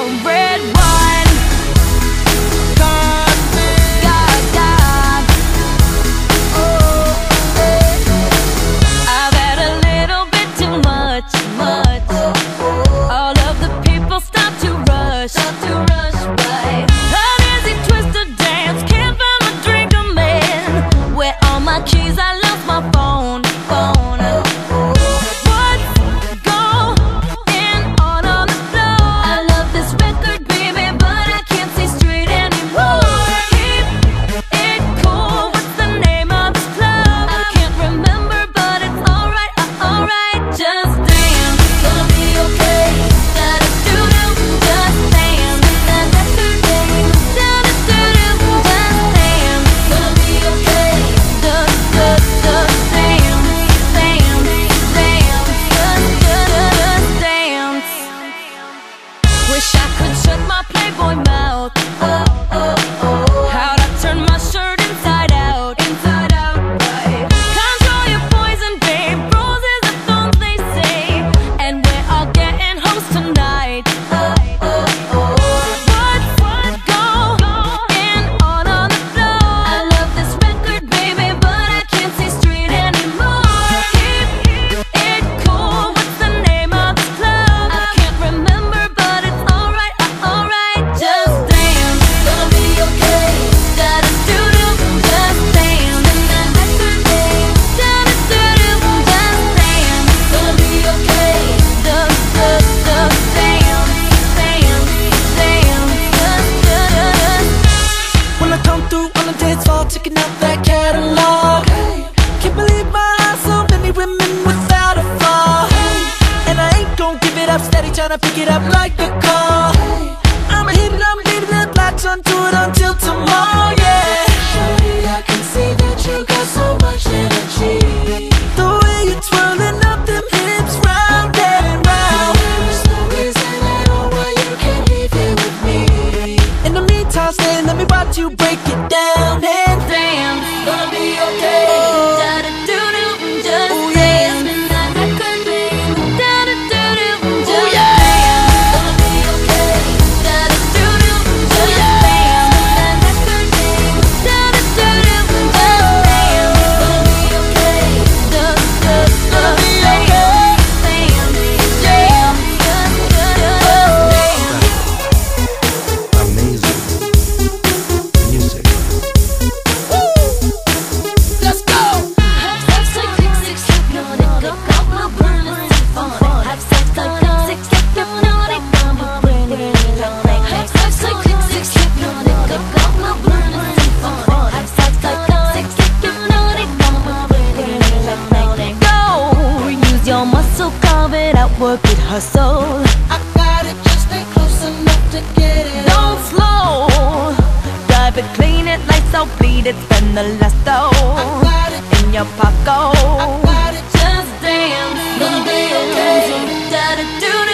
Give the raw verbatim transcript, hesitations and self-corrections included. A red wine. God, God, God. Oh, I've had a little bit too much, much. All of the people stop to rush, stop to rush by. An easy twist to dance, can't find a drink to man. Where all my keys? I lost my phone, phone. Wish I could shut my Playboy mouth. Oh, oh, oh. How'd I turn my shirt inside out? Inside out, right? Control your poison, babe. Roses are thorns, they say. And we're all getting hoes tonight. Oh, oh, oh. What, what, go, going on on the floor? I love this record, baby, but I can't see straight anymore. Keep it cool. What's the name of the club? I can't remember, but it's checking out that catalog. Hey, can't believe my eyes, so many women without a flaw. Hey, and I ain't gon' give it up, steady tryna pick it up like a car. Hey, I'ma hit it, I'ma leave it, and latch onto it until tomorrow, yeah. Shawty, I can see that you got so much energy. The way you twirling up them hips round and round. There's no reason at all why you can't leave here with me. In the meantime, stand, let me watch you break it down. Hey, gonna be okay. Da da do do, just dance. Midnight record, baby. Da da do do, just dance. Gonna be okay. Da da do do, just dance. Midnight record, baby. Da da do do, just dance. Gonna be okay. Da da da, dance, dance, dance, just dance. Amazing music. Work it, hustle. I got it, just stay close enough to get it. Don't slow. Drive it, clean it, lights out, bleed it, spend the last though. I got it in your pocket. I got it, just dance. Gonna be okay. Da da do.